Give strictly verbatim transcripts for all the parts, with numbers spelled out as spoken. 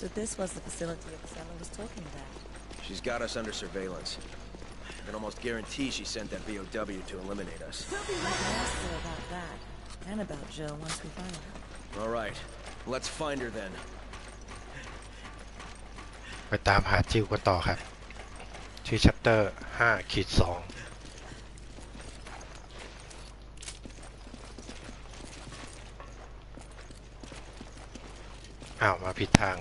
So this was the facility Oksana was talking about. She's got us under surveillance. I can almost guarantee she sent that B O W to eliminate us. We'll be right ask her about that. And about Jill once we find her. All right. Let's find her then. ไปตามหาจิวกันต่อครับที่ chapter ห้า สองอ้าวมาผิดทาง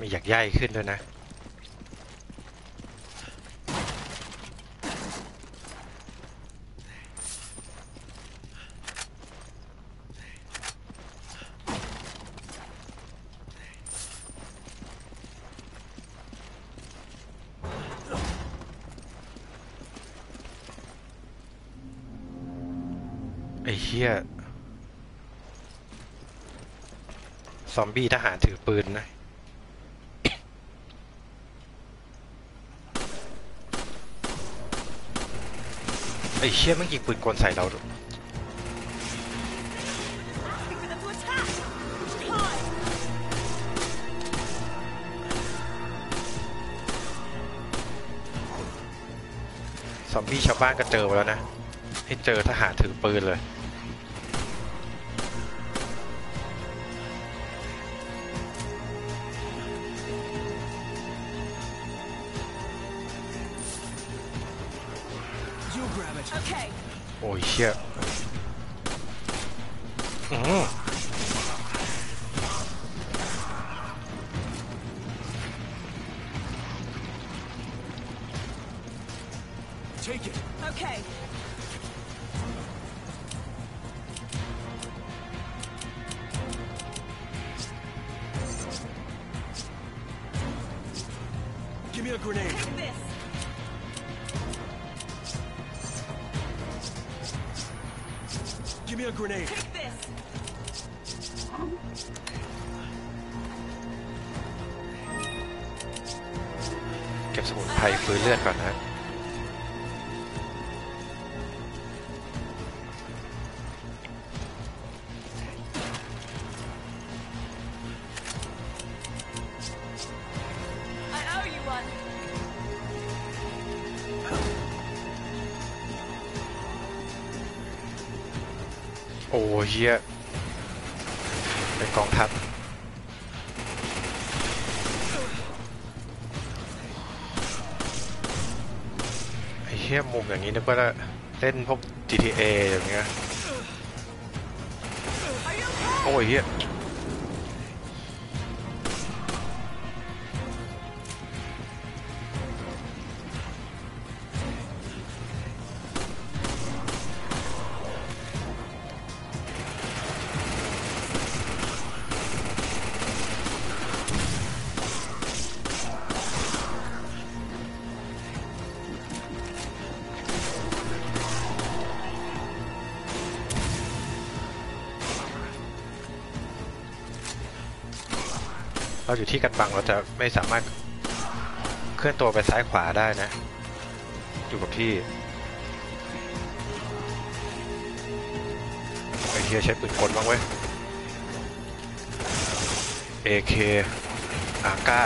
มีอยากย่ายขึ้นด้วยนะไอ้เหี้ยซอมบี้ทหารถือปืนนะไอ้เชี่ยมันยิงปืนกลใส่เราดูซอมบี้ชาวบ้านก็เจอมาแล้วนะให้เจอทหารถือปืนเลยโอ้ยเชี่ยอืมเก็บสมุนไพรฟื้นเลือดก่อนนะโอ้เหี้ยเป็นกองทัพไอ้เหี้ยมุมอย่างนี้นึกว่าเล่นพวก จี ที เอ อย่างเงี้ยโอ้ยเหี้ยเราอยู่ที่กันบังเราจะไม่สามารถเคลื่อนตัวไปซ้ายขวาได้นะอยู่กับที่ไอ้เหี้ยใช้ปืนกลบ้างเว้ย เอ เค อาก้า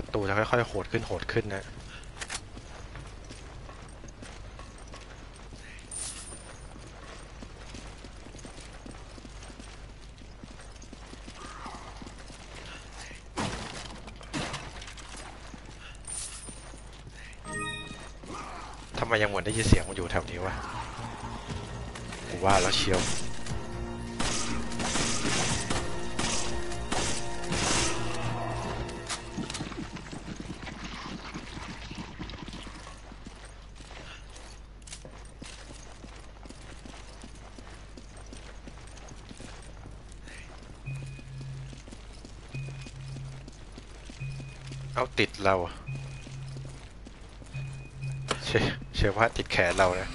ศัตรูจะค่อยๆโหดขึ้นโหดขึ้นนะ ำไมยังเหมือนได้ยินเสียงมันอยู่แถวนี้วะกูว่าแล้วเชียวเอาติดเราเชื่อเชื่อว่าติดแขนเรานะ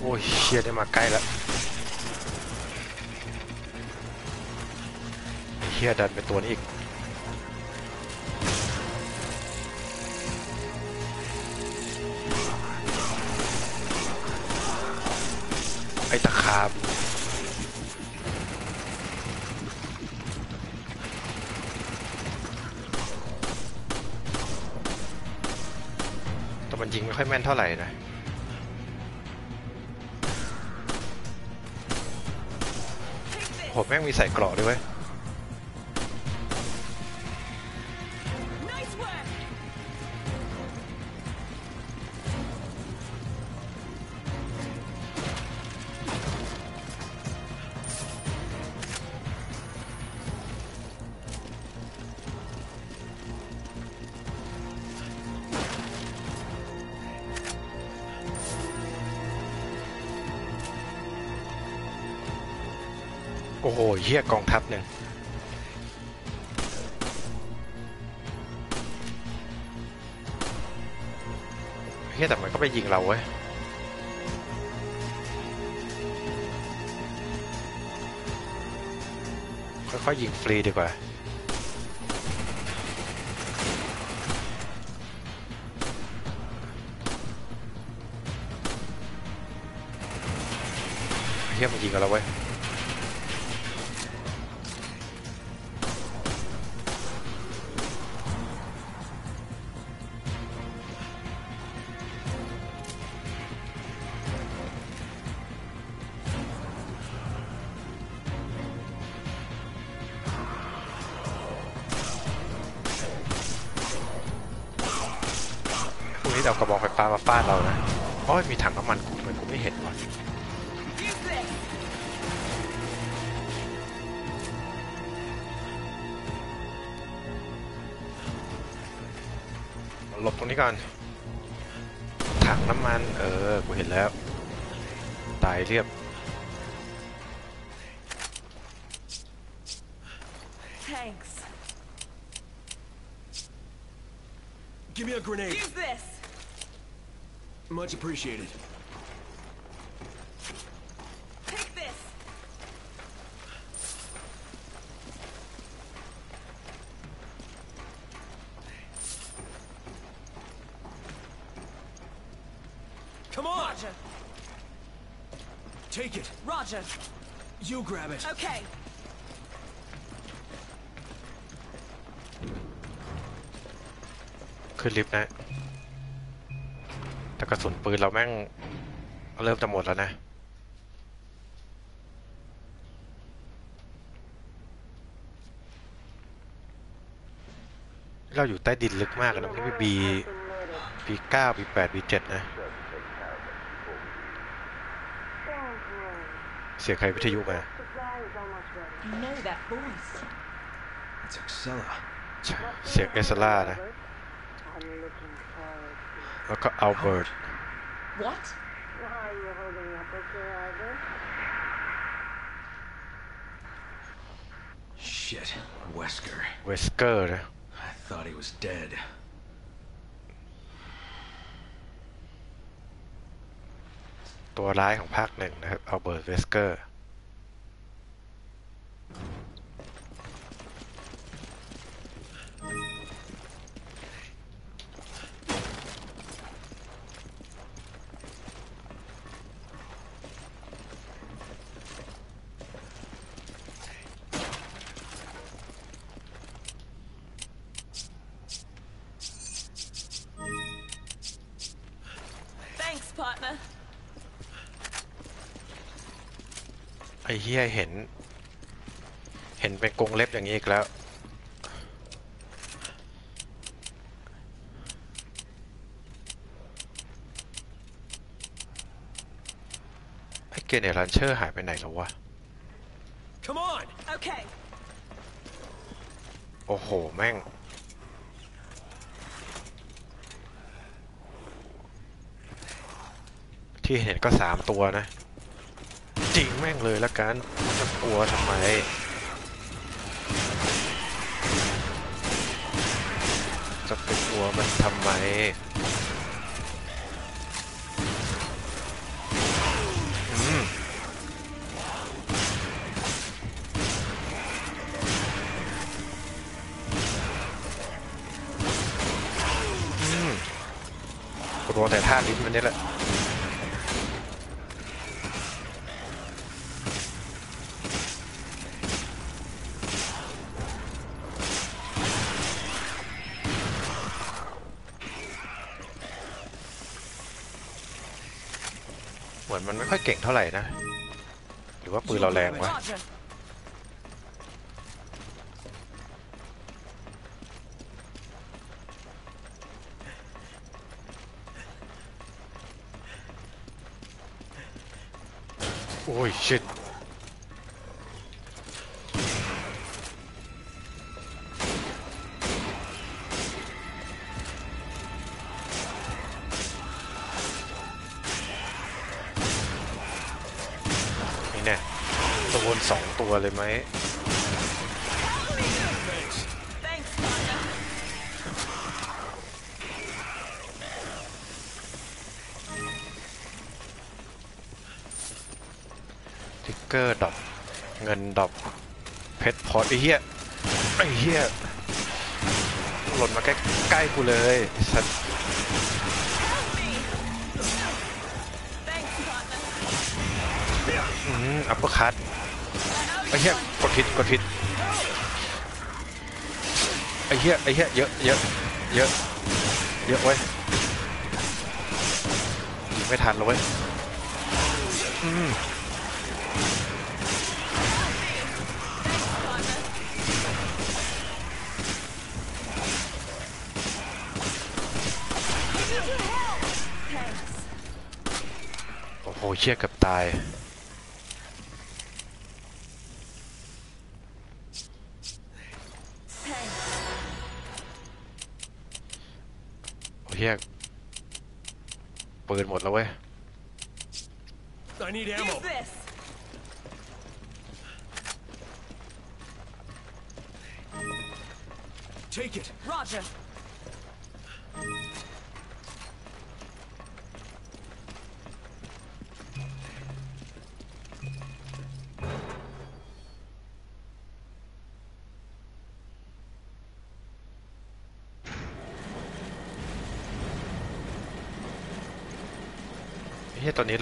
โอ้ยเชี่ยได้มาใกล้แล้วเชี่ยดันไปตัวนี้อีกไอ้ตะขาบแต่มันยิงไม่ค่อยแม่นเท่าไหร่นะผมแม่งมีใส่เกราะด้วยเว้ยโอ้โหเฮียกองทัพหนึ่งเฮียแต่มันก็ไปยิงเราเว้ยค่อยๆยิงฟรีดีกว่าเฮียมันยิงกับเราเว้ยเอากระบอกไฟฟ้ามาฟาดเรานะโอ้ยมีถังน้ำมันกูทำไมกูไม่เห็นวะหลบตรงนี้ก่อนถังน้ำมันเออกูเห็นแล้วตายเรียบGive me a grenade. Use this. Much appreciated. Take this. Come on. Roger. Take it. Roger. You grab it. Okay.ขึ้นลิฟต์นะแต่กระสุนปืนเราแม่งเริ่มจะหมดแล้วนะเราอยู่ใต้ดินลึกมากนะมันมีบีบีเก้าบีแปดบีเจ็ดนะเสียงใครวิทยุมาเสียงเอสล่านะแล้วก็อัลเบิร์ตShit, Wesker. Wesker. I thought he was dead. ตัวร้ายของภาคหนึ่งนะครับอัลเบิร์ตเวสเกอร์ ไอ้เหี้ยเห็นเห็นเป็นกรงเล็บอย่างนี้อีกแล้วไอ้เกเนรันเชอร์หายไปไหนแล้ววะโอ้โหแม่งที่เห็นก็สามตัวนะจริงแม่งเลยละกันจะกลัวทำไมจะไปกลัวมันทำไมรอแต่ท่าลิ้นมันนี่แหละเหมือนมันไม่ค่อยเก่งเท่าไหร่นะหรือว่าปืนเราแรงวะโอ้ย shit นี่แน่โดนสองตัวเลยไหมเกอร์ดอกเงินดอกเพชรพอร์ตไอ้เหี้ยไอ้เหี้ยหล่นมาใกล้ใกล้กูเลยสัตว์อืมอัปเปอร์คัทไอ้เหี้ยกดผิดกดผิดไอ้เหี้ยไอ้เหี้ยเยอะเยอะเยอะเยอะเว้ยไม่ทันเลยเว้ยอืมโอ้เชี่ยกับตายโอ้เชี่ยปืนหมดแล้วเว้ยตอนนี้เร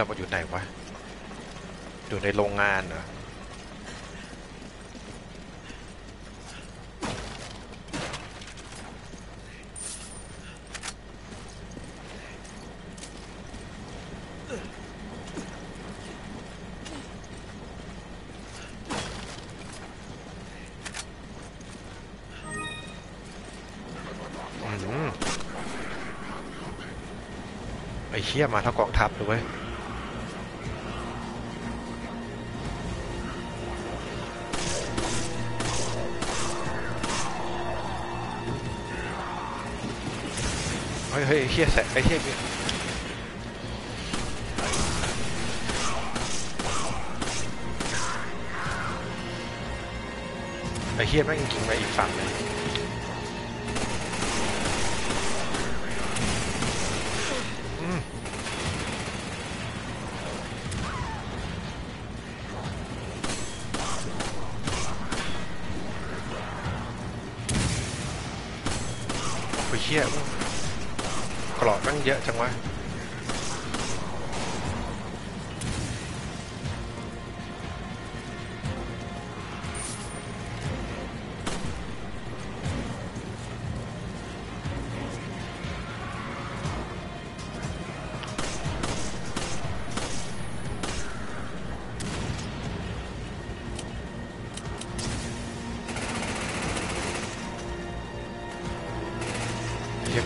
ามาอยู่ไหนวะอยู่ในโรงงานเหรอไอ้เหี้ยมาเท่ากองทัพเลยเว้ยเฮ้ยเฮียแสบไอ้เฮียไอ้เฮียแม่งกินไปอีกฝั่งเลยโอ้ยเฮียกรอบตั้งเยอะจังวะ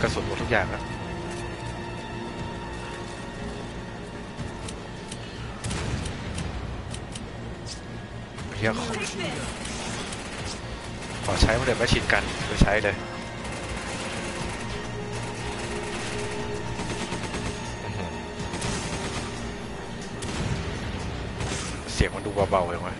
กระสุนหมดทุกอย่างแล้วเฮียขอใช้มาเลยไม่ฉีดกันไปใช้เลยเสียงมันดูเบาๆยังไง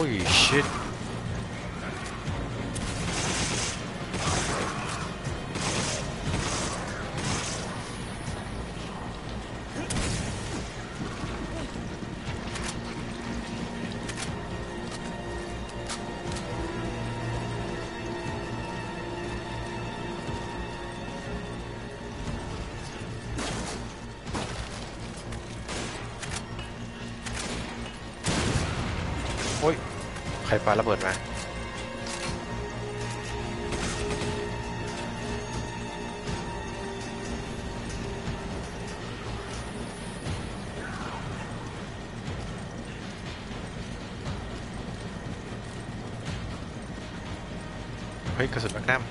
Holy shit.ใครปาระเบิดมาเฮ้ยกระสุนแมกนัม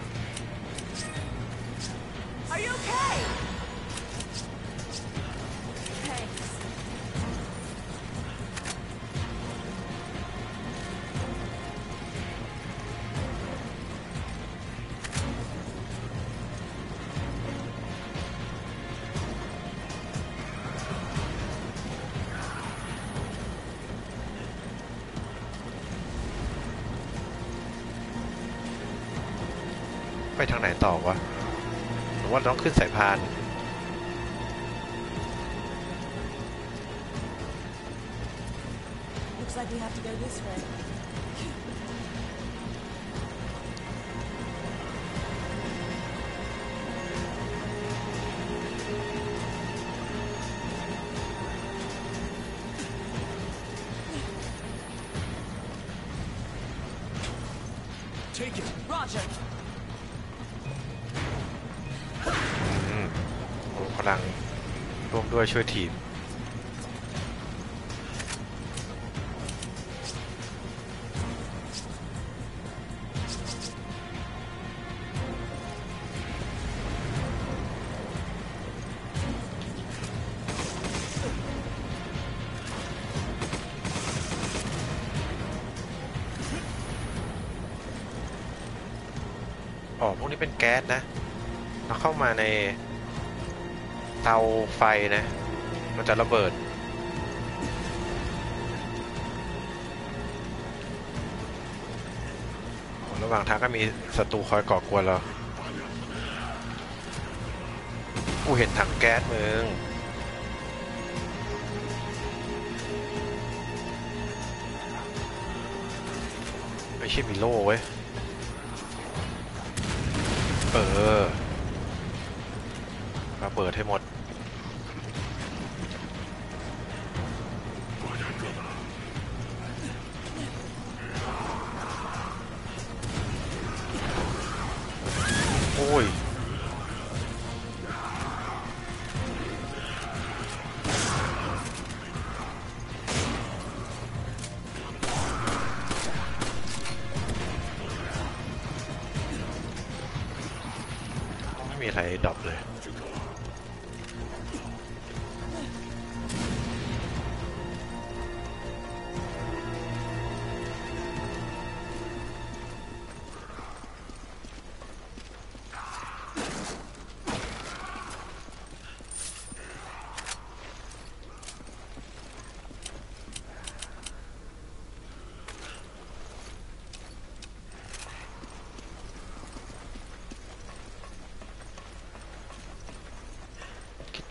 ไปทางไหนต่อวะหรือว่าต้องขึ้นสายพานร่วมด้วยช่วยทีมอ๋อพวกนี้เป็นแก๊สนะแล้วเข้ามาในเตาไฟนะมันจะระเบิดระหว่างทางก็มีศัตรูคอยก่อกวนเรากูเห็นถังแก๊สมึงไม่ใช่มีโล่เว้ยเออมาเปิดให้หมดโอ้ยไม่มีอะไรดับเลย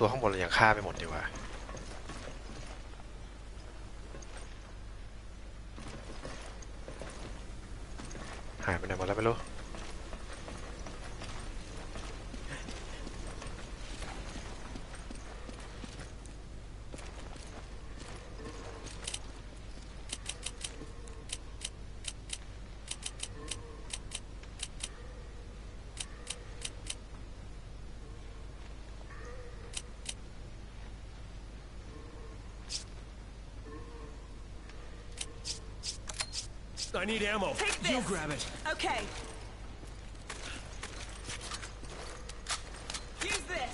ตัวข้างบนเรายังฆ่าไปหมดดีกว่าหายไปไหนหมดแล้วไม่รู้ I need ammo. Take this. You grab it. Okay. Use this.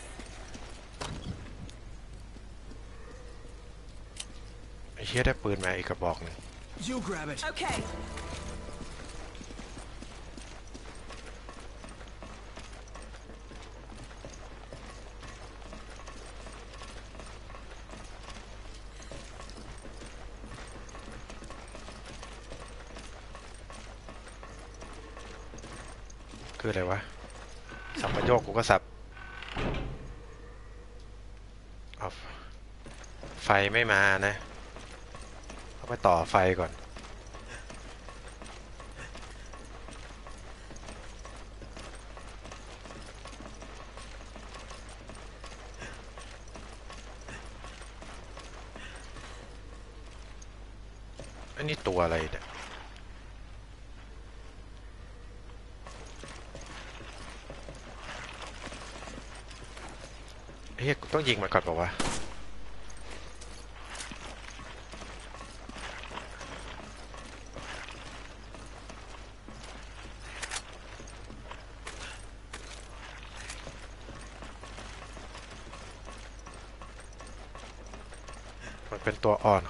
ไอ้เหี้ยได้ปืนมาอีกกระบอกนึง You grab it. Okay. What is it? I'm going to go to the house. The light isn't coming. I'll go to the light first. What is this? เฮ้ยต้องยิงมันก่อนป่าววะมันเป็นตัวอ่อนข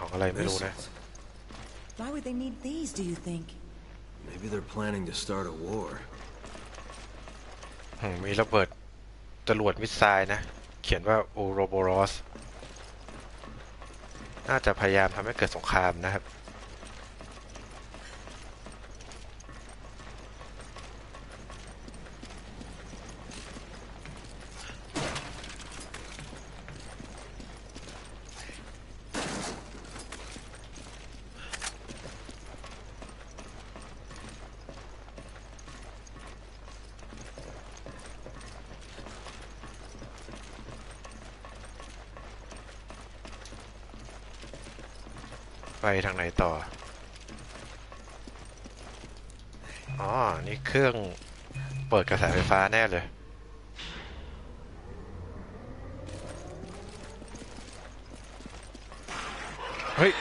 องอะไรไม่รู้นะ Why would they need these? Do you think? Maybe they're planning to start a war. มีระเบิดจรวดมิสไซล์นะเขียนว่า Uroboros น่าจะพยายามทำให้เกิดสงครามนะครับไปทางไหนต่ออ๋อนี่เครื่องเปิดกระแสไฟฟ้าแน่เลยเฮ้ย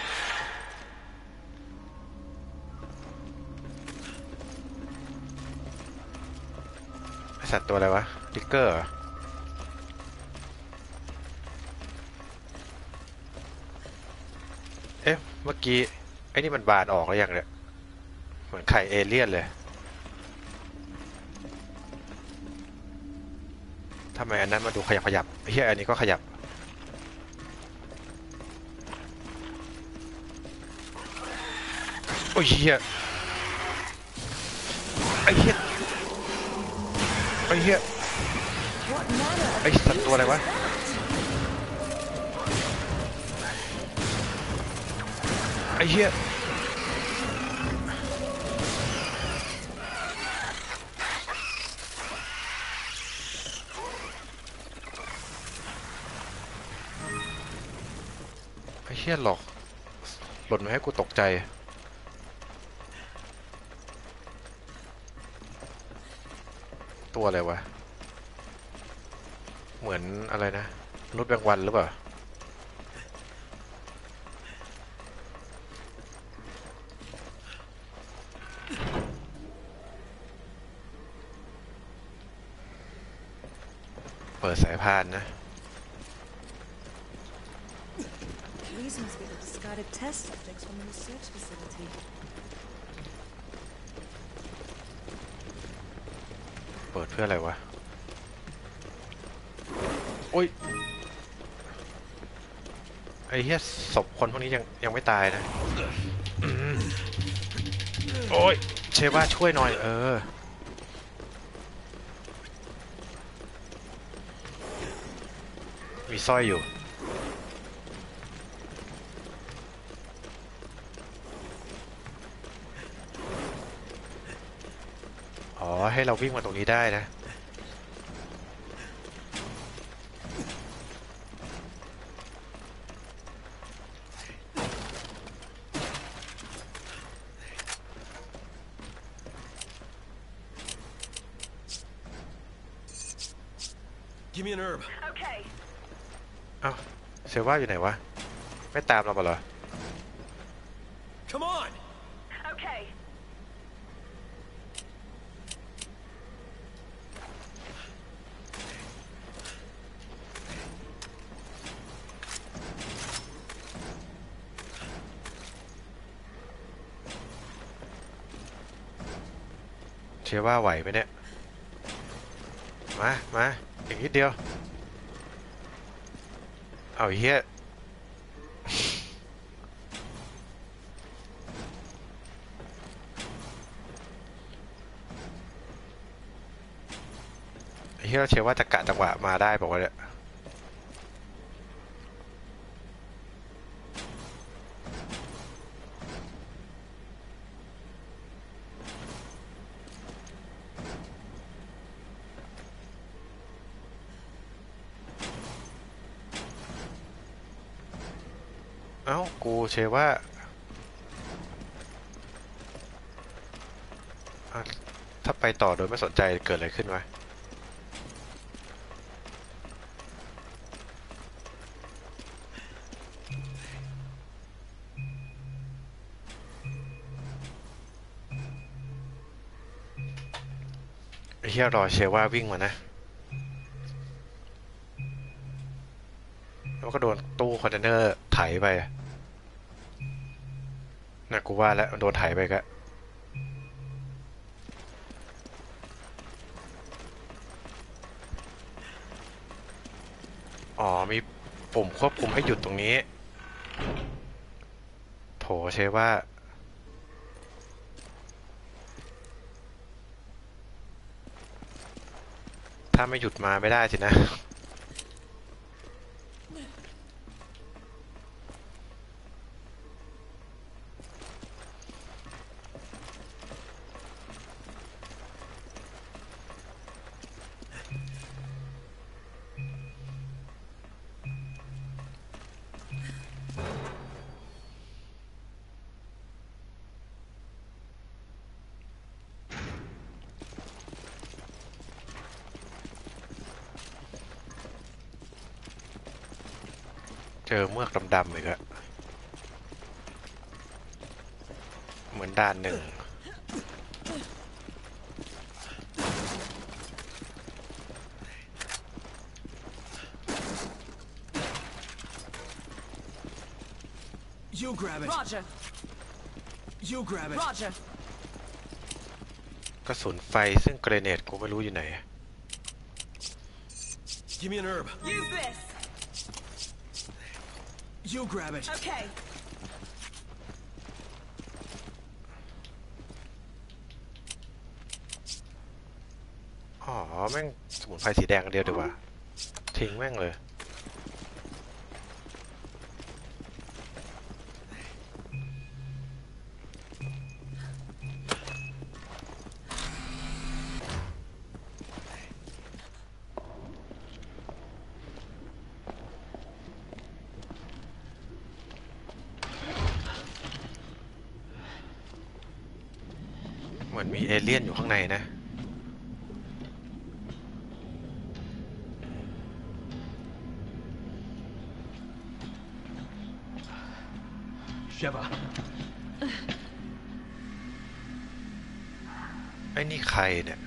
สัตว์ตัวอะไรวะดิกเกอร์เมื่อกี้ไอ้นี่มันบานออกแล้วอย่างเนี้ยเหมือนไข่เอเลี่ยนเลยทำไมอันนั้นมาดูขยับขยับเฮ้ยอันนี้ก็ขยับโอ้ยเฮียไอ้เฮียไอ้เฮียไอ้สัตว์ตัวอะไรวะไอ้เหี้ยไอ้เหี้ยหลอกหล่นมาให้กูตกใจตัวอะไรวะเหมือนอะไรนะมนุษย์แมงวันหรือเปล่าเปิดสายพานนะเปิดเพื่ออะไรวะโอ้ยไอ้เหี้ยศพคนพวกนี้ยังยังไม่ตายนะโอ้ยเชว่าช่วยหน่อยเออมีสร้อยอยู่อ๋อให้เราวิ่งมาตรงนี้ได้นะอ้าวเซว่าอยู่ไหนวะไม่ตามเรามาเหรอ เชื่อว่าไหวไหมเนี่ยมามาอีกนิดเดียวเอาเหี้ยเฮียเชื่อว่าจะกะจังหวะมาได้บอกว่าเนี่ยเอ้ากูเชื่อว่าถ้าไปต่อโดยไม่สนใจเกิดอะไรขึ้นวะเฮียรอเชว่าวิ่งมานะแล้วก็โดนตู้คอนเทนเนอร์ไถไปน่ะกูว่าแล้วโดนไถไปก็อ๋อมีปุ่มควบคุมให้หยุดตรงนี้โถเชว่าถ้าไม่หยุดมาไม่ได้สินะเจอเมือกดำๆเลยครับเหมือนด้านหนึ่งกระสุนไฟซึ่งเกรเนดกูไม่รู้อยู่ไหนYou grab it. Okay. อ๋อแม่งสมุนไพรสีแดงเดียวดีกว่าทิ้งแม่งเลยมีเอเลี่ยนอยู่ข้างในนะเชบะไอ้นี่ใครเนี่ย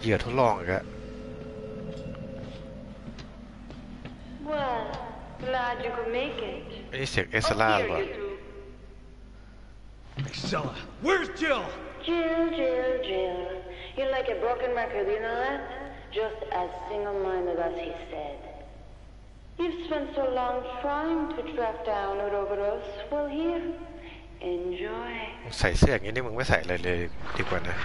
เหยื่อทดลองอีกแล้วไอ้นี่เสียงเอสลาหรือเปล่าStella, where's Jill? Jill, Jill, Jill. You're like a broken record, you know that? Just as single-minded as he said. You've spent so long trying to track down Uroboros. Well, here, enjoy. ใส่เสื้ออย่างนี้นี่มึงไม่ใส่เลยเลยดีกว่านะ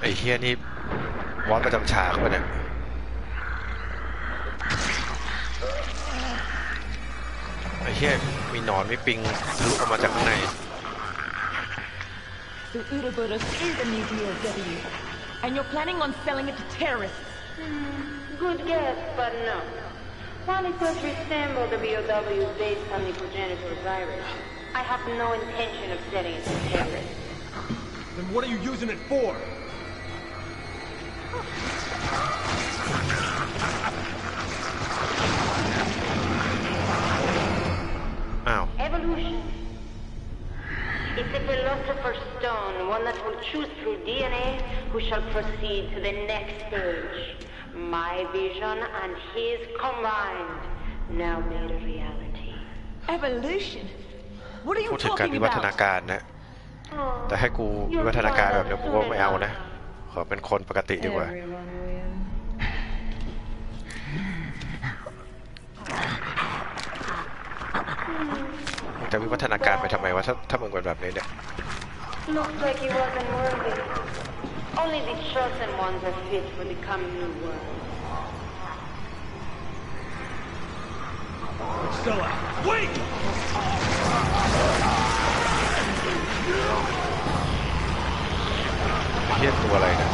ไอ้เฮียนี่วอดประจำฉากป่ะเนี่ยไอ้เหี้ยมีหนอนมีปิงทะลุออกมาจากข้างใน So Uroboros is a new B O W and you're planning on selling it to terrorists. Good guess, but no. One it does resemble the B O W based on the progenitor virus. I have no intention of selling it to terrorists. Then what are you using it for? Evolution. It's a philosopher's stone, one that will choose through D N A who shall proceed to the next stage. My vision and his combined, now made a reality. Evolution? What are you talking about? แต่ให้กูมีวัฒนการแบบเดี๋ยวกูก็ไม่เอานะขอเป็นคนปกติดีกว่าจะวิวัฒนาการไปทำไมวะถ้าถ้ามึงเป็นแบบนี้เนี่ย Looks like he wasn't worthy. Only the chosen ones are fit for the coming new world. Stella, wait!เรียกตัวอะไรนะ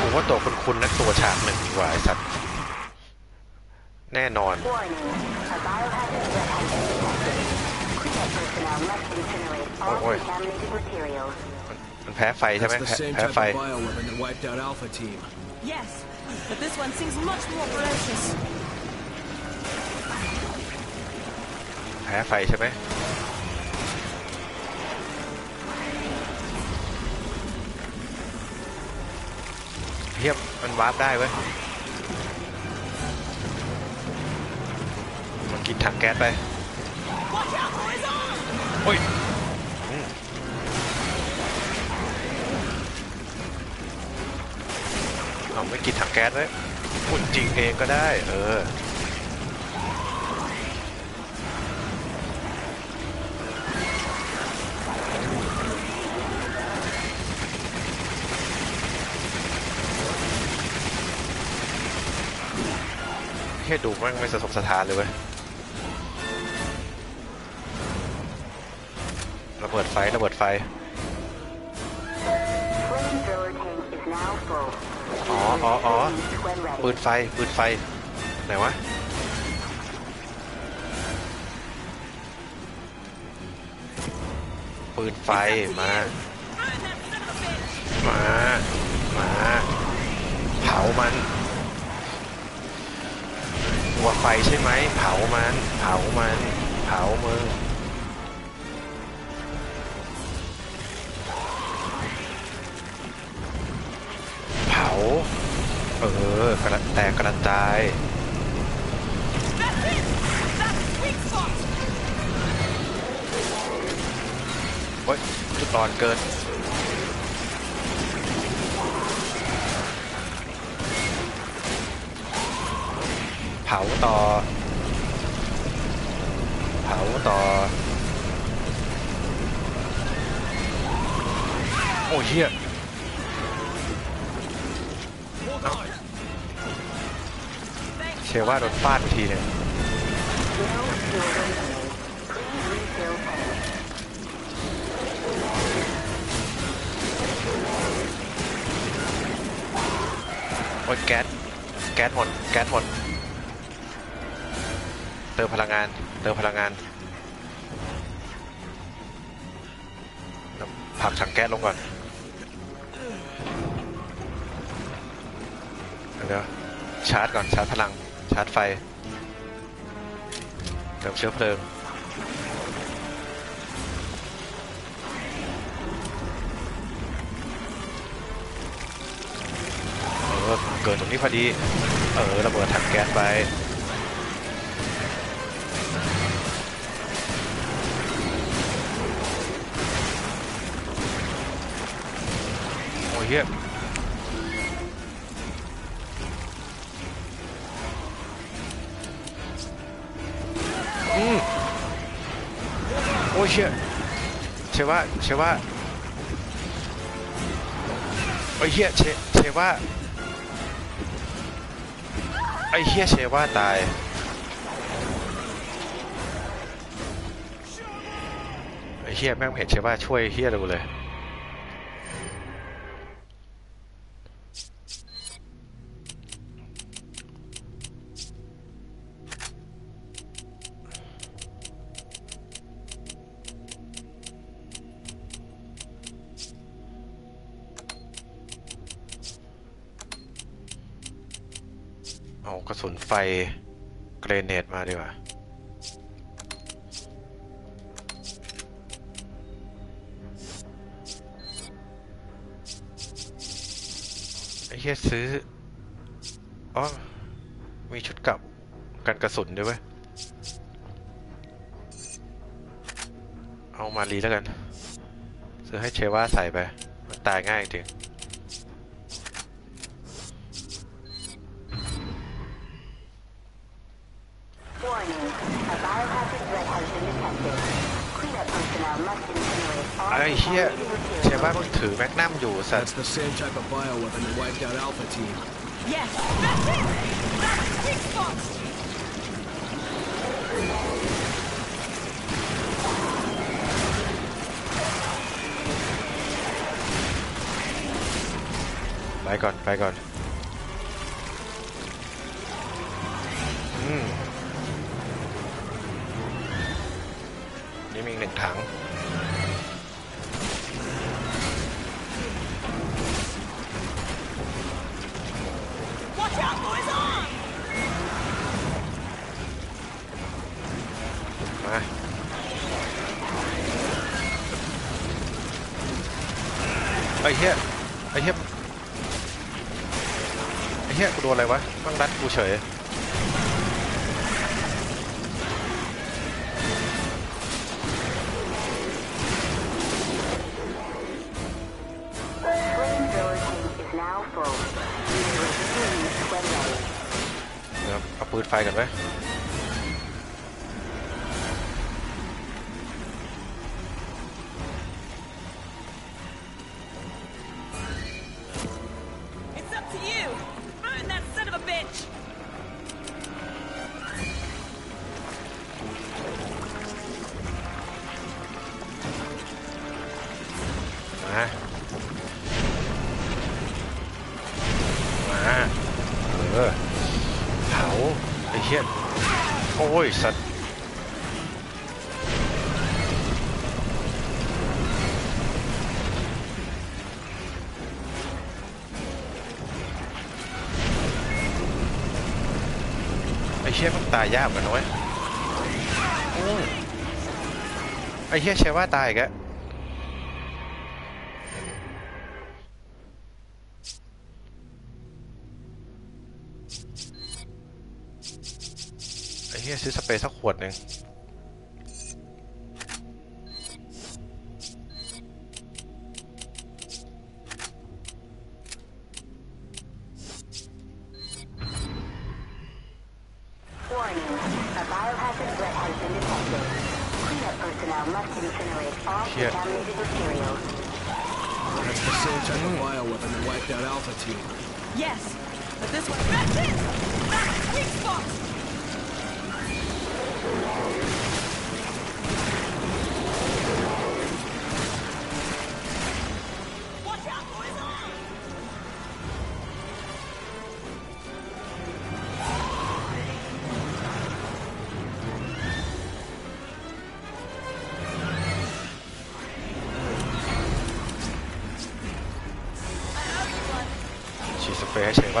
ผมว่าตัวคุณคุณนักตัวฉากหนึ่งดีกว่าไอ้สัตว์แน่นอนโอ้ยมันแพ้ไฟใช่ไหมแพ้ไฟ Yes, but this one seems much more ferocious. แพ้ไฟใช่ไหมเทียบมันวาร์ปได้เว้ยกินถังแก๊สไปโอ้ยเอาไม่กินถังแก๊สเลยหุ่นจริงเองก็ได้เออแค่ดูมันไม่สะทกสะท้านเลยเว้ยระเบิดไฟระเบิดไฟอ๋ออ๋ออ๋อปืนไฟปืนไฟไหนวะปืนไฟมามามาเผามันหัวไฟใช่ไหมเผามันเผามันเผามือเออกระแตกกระจายโอ๊ยจุดอ่อนเกินเผาต่อเผาต่อโอ้ยเหี้ยเชื่อว่าโดนฟาดไปทีเลยโอ้ยแก๊สแก๊สหมดแก๊สหมดเติมพลังงานเติมพลังงานผักถังแก๊สลงก่อนเดี๋ยวชาร์จก่อนชาร์จพลังชาร์จไฟเติมเชื้อเพลิงเออเกิดตรงนี้พอดีเออระเบิดถังแก๊สไปโอ้ยเหี้ยเชื่อเชื่อว่าเชื่อว่าไอ้เหี้ยเชื่อเชื่อว่าไอ้เหี้ยเชื่อว่าตายไอ้เหี้ยแม่งเห็นเชื่อว่าช่วยเหี้ยดูเลยกระสุนไฟเกรเนดมาดีกว่าไอ้เหี้ยซื้ออ๋อมีชุดกับกันกระสุนด้วยเว้ย มารีแล้วกันซื้อให้เชว่าใส่ไปมันตายง่ายจริงไอ้เหี้ยเชว่ามันถือแม็กนัมอยู่สัตว์ ไปก่อนไปก่อนอืมนี่มีหนึ่งถังมาไอ้เหี้ยไอ้เหี้ยไอ้เหี้ยกูโดนอะไรวะบ้างรัดกูเฉยเอาปืนไฟกันไหมไอ้เชี่ยมันตายยากเหมือนน้อยไอ้เชี่ยเชว่าตายอีกแล้วไอ้เชี่ยซื้อสเปรย์สักขวดหนึ่งไปให้เฉยว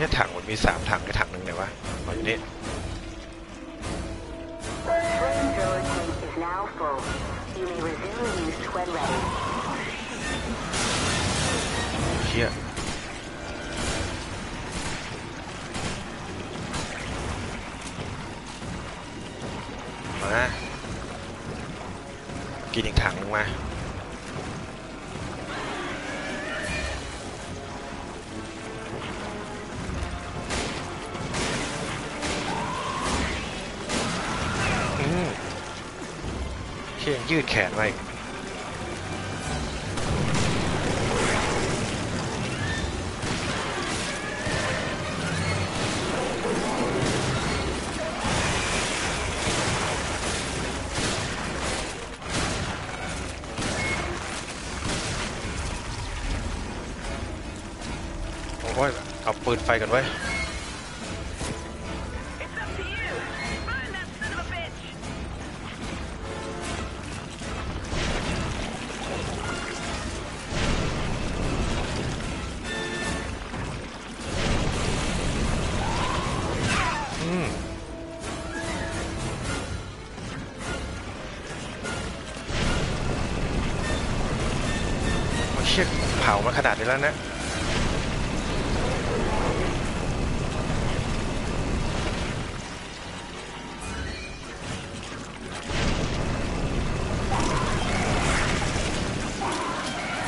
ี้ยถังมันมีสามถังไอ้ถังหนึ่งไหนวะเอาอยู่นี่Yeah. มากินอีกถังนึงมาอืมเพียงยืดแขนไปเอาปืนไฟกันไว้อื เชี่ยเผามาขนาดนี้แล้วนะ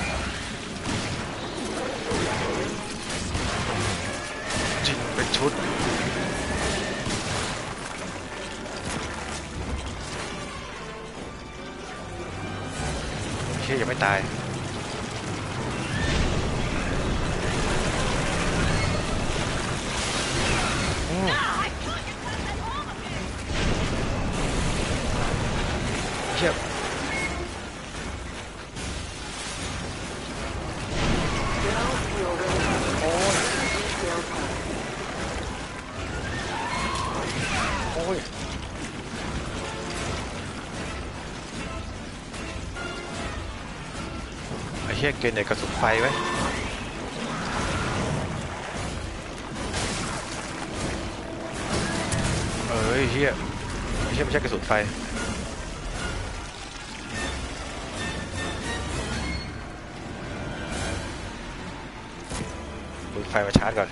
ยังไม่ตายเจ็บโอ้ยแค่เกินในกระสุนไฟไว้เอ้ยเฮียไม่ใช่ไม่ใช่กระสุนไฟดูไฟมาชาร์จก่อน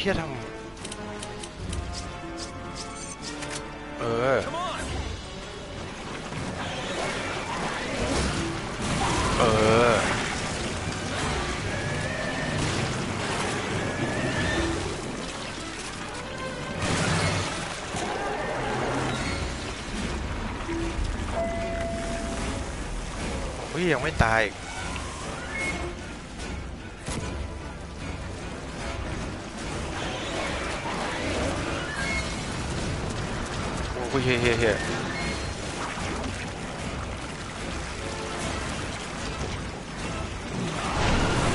เฮียทำเออเออวิ่งยังไม่ตายเฮ้ยเฮ้ยเฮ้ยเ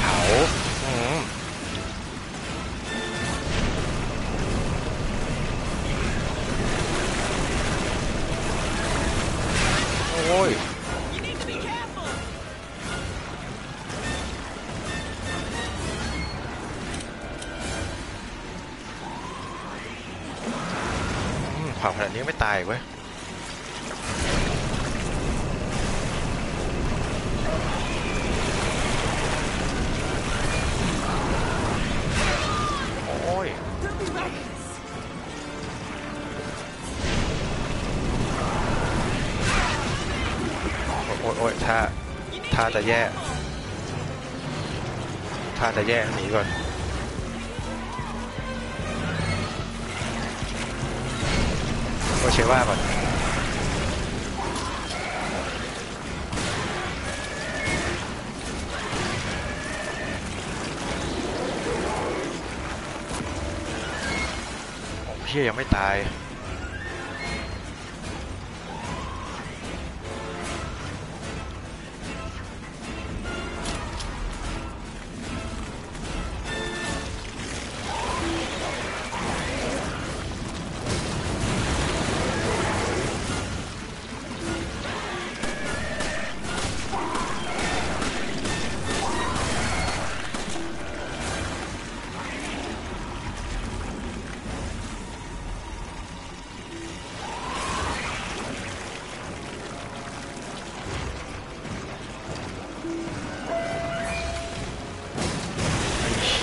ผาอืมโอ้ยเผาขนาดนี้ไม่ตายเว้ยโอ้ยโอ้ยโอ้ยท่าท่าจะแย่ท่าจะแย่หนีก่อนก็เชื่อว่ามันเฮียยังไม่ตาย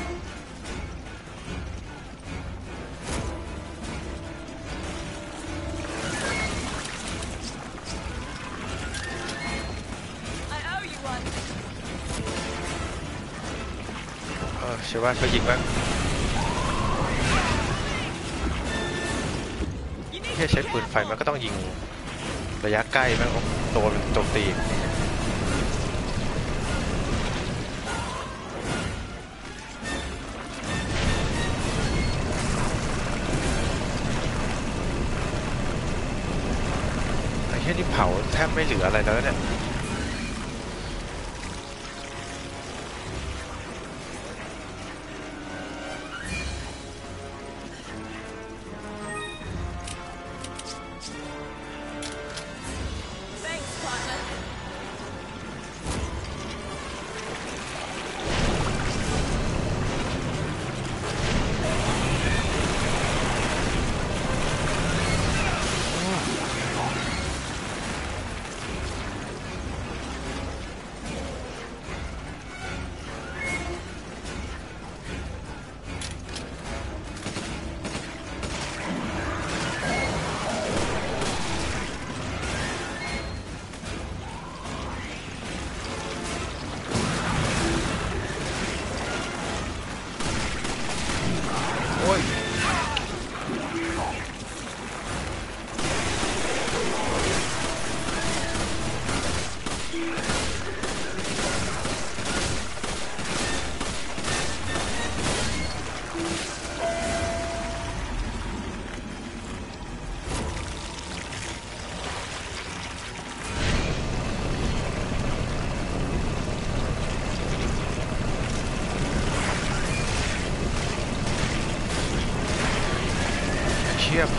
เออเชื่อว่าเขายิงบ้างใช้ปืนไฟมันก็ต้องยิงระยะใกล้มันโดนโจมตี เผาแทบไม่เหลืออะไรแล้วเนี่ย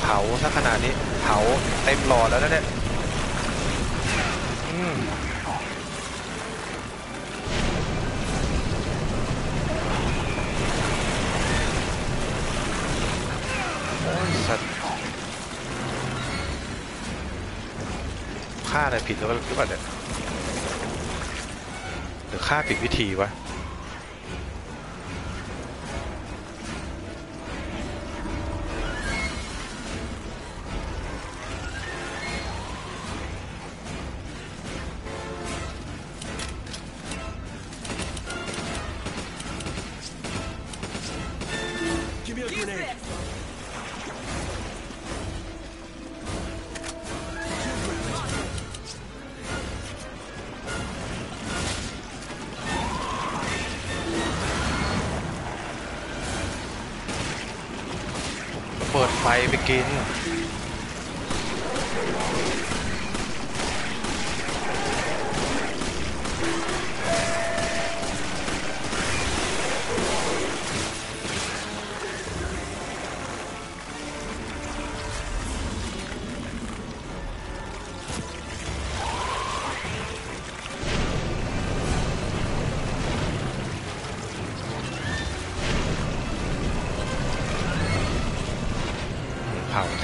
เผาถ้าขนาดนี้เผาเต็มหลอดแล้วนะเนี่ยโอ้ยสัตว์ฆ่าอะไรผิดแล้วหรือเปล่าเนี่ยหรือฆ่าผิดวิธีวะเปิดไฟไปกิน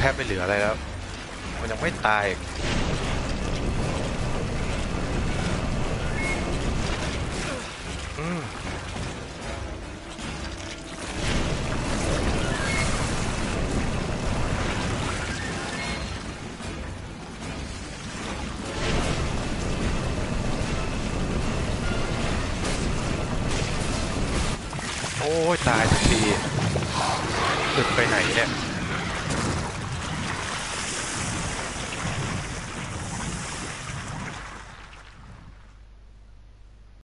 แทบไม่เหลืออะไรแล้วมันยังไม่ตายโอ้ยตายสักทีหลุดไปไหนเนี่ย